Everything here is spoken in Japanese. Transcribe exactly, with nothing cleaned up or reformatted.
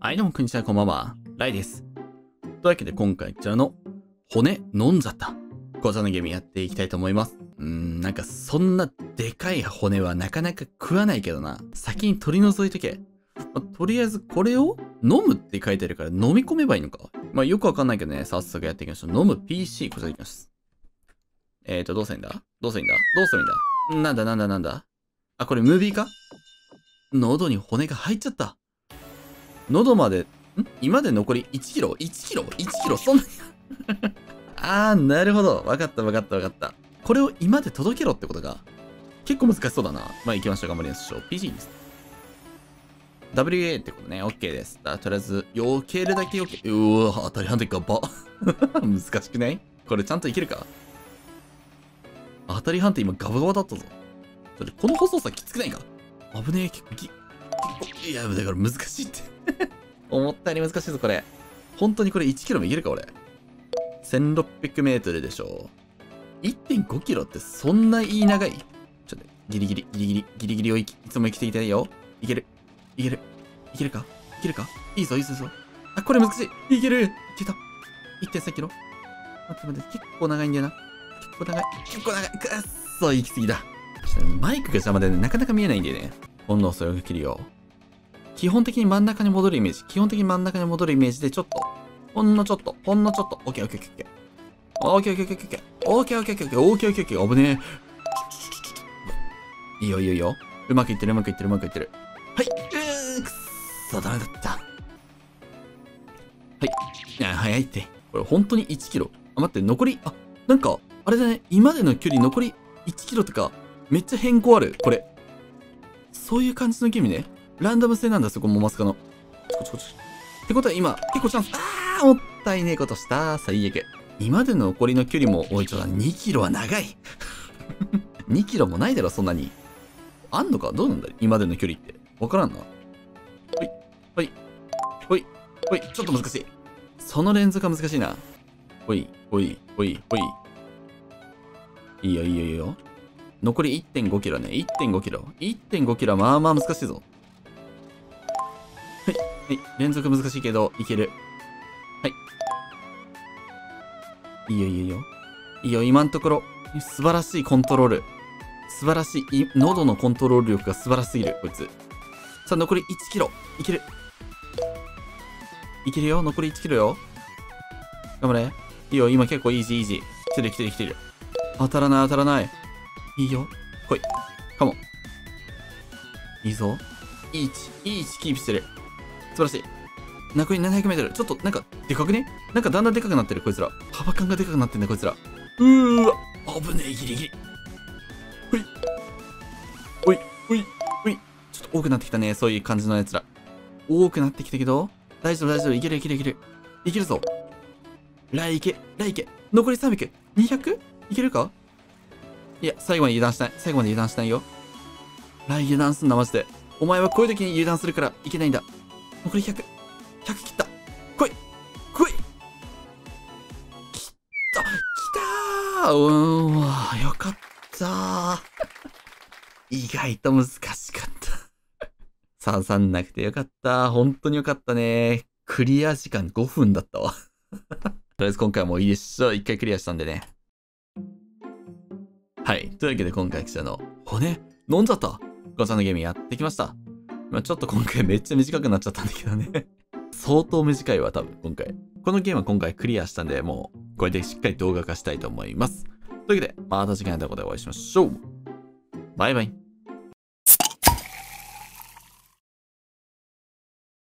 はい、どうもこんにちは、こんばんは。ライです。というわけで今回こちらの骨のんざった。こちらのゲームやっていきたいと思います。うーん、なんかそんなでかい骨はなかなか食わないけどな。先に取り除いとけ。まあ、とりあえずこれを飲むって書いてあるから飲み込めばいいのか。まあよくわかんないけどね、早速やっていきましょう。飲む ピーシー、こちらいきます。えーと、どうするんだどうするんだどうするんだなんだなんだなんだあ、これムービーか喉に骨が入っちゃった。喉まで、ん今で残りいちキロ ?いちキロ ?いちキロそんなにあー、なるほど。わかったわかったわかった。これを今で届けろってことか。結構難しそうだな。まあ行きましょう。頑張りましょう。ピーシー です。ダブリューエー ってことね。OK です。とりあえず、避けるだけ避け。うわ、当たり判定ガバ。難しくないこれちゃんといけるか当たり判定今ガバガバだったぞ。だってこの細さきつくないか危ねえ、結構ぎ、いや、だから難しいって。思ったより難しいぞ、これ。本当にこれいちキロもいけるか、俺。せんろっぴゃくメートルでしょ。いってんごキロってそんなに長いちょっと、ギリギリ、ギリギリ、ギリギリをいつも生きていたいよ。いける。いける。いけるかいけるかいいぞ、いいぞ、いいぞ。あ、これ難しい。いける。いけた。いってんさんキロ。待って待って、結構長いんだよな。結構長い。結構長い。くっそ、行き過ぎだ。ちょっとマイクが邪魔でね、なかなか見えないんだよね。今度はそれを切るよ。基本的に真ん中に戻るイメージ。基本的に真ん中に戻るイメージで、ちょっと。ほんのちょっと。ほんのちょっと。オッケーオッケーオッケーオッケーオッケーオッケーオッケーオッケーオッケーオッケーオッケーオッケーオッケーオッケーオッケー危ねえ。いいよいいよいいよ。うまくいってるうまくいってるうまくいってる。はい。うーくっそ、ダメだった。はい。あ、早いって。これ本当にいちキロ。あ、待って、残り、あ、なんか、あれだね。今までの距離残りいちキロとか、めっちゃ変更ある。これ。そういう感じのゲームね。ランダム性なんだ、そこもまさかの。こっちこっち。ってことは今、結構チャンス。あー、もったいねえことした。最悪。今までの残りの距離も、おいちょだ、にキロは長い。にキロもないだろ、そんなに。あんのかどうなんだ今までの距離って。わからんな。ほい、ほい、ほい、ほい、ちょっと難しい。その連続が難しいな。ほい、ほい、ほい、ほい。いいよ、いいよ、いいよ。残り いってんごキロね。いってんごキロ。いってんごキロはまあまあ難しいぞ。はい、連続難しいけど、いける。はい。いいよ、いいよ。いいよ、今のところ、素晴らしいコントロール。素晴らしい、い喉のコントロール力が素晴らしすぎる、こいつ。さあ、残りいちキロ。いける。いけるよ、残りいちキロよ。頑張れ。いいよ、今結構イージーイージー。来てる、来てる、来てる。当たらない、当たらない。いいよ。来い。カモン。いいぞ。いい位置、いい位置キープしてる。素晴らしい。残りななひゃくメートル。ちょっとなんかでかくねなんかだんだんでかくなってる、こいつら。幅感がでかくなってんだ、こいつら。うーわ。危ねえ、ギリギリ。ほい。ほい、ほい、ほい。ちょっと多くなってきたね、そういう感じのやつら。多くなってきたけど、大丈夫、大丈夫。いける、いける、いける。いけるぞ。ライいけ、ライいけ。残りさんびゃく。にひゃく? いけるかいや、最後まで油断しない。最後まで油断しないよ。ライ油断すんな、マジで。お前はこういう時に油断するから、いけないんだ。残りひゃく。ひゃく切った。来い来い切った来たーうーん、わーよかったー。意外と難しかった。刺さんなくてよかった。本当によかったね。クリア時間ごふんだったわ。とりあえず今回もいいでしょ。一回クリアしたんでね。はい。というわけで今回来たの、骨、飲んじゃった。こちらのゲームやってきました。まあちょっと今回めっちゃ短くなっちゃったんだけどね。相当短いわ、多分今回。このゲームは今回クリアしたんで、もうこれでしっかり動画化したいと思います。というわけで、また次回の動画でお会いしましょう。バイバイ。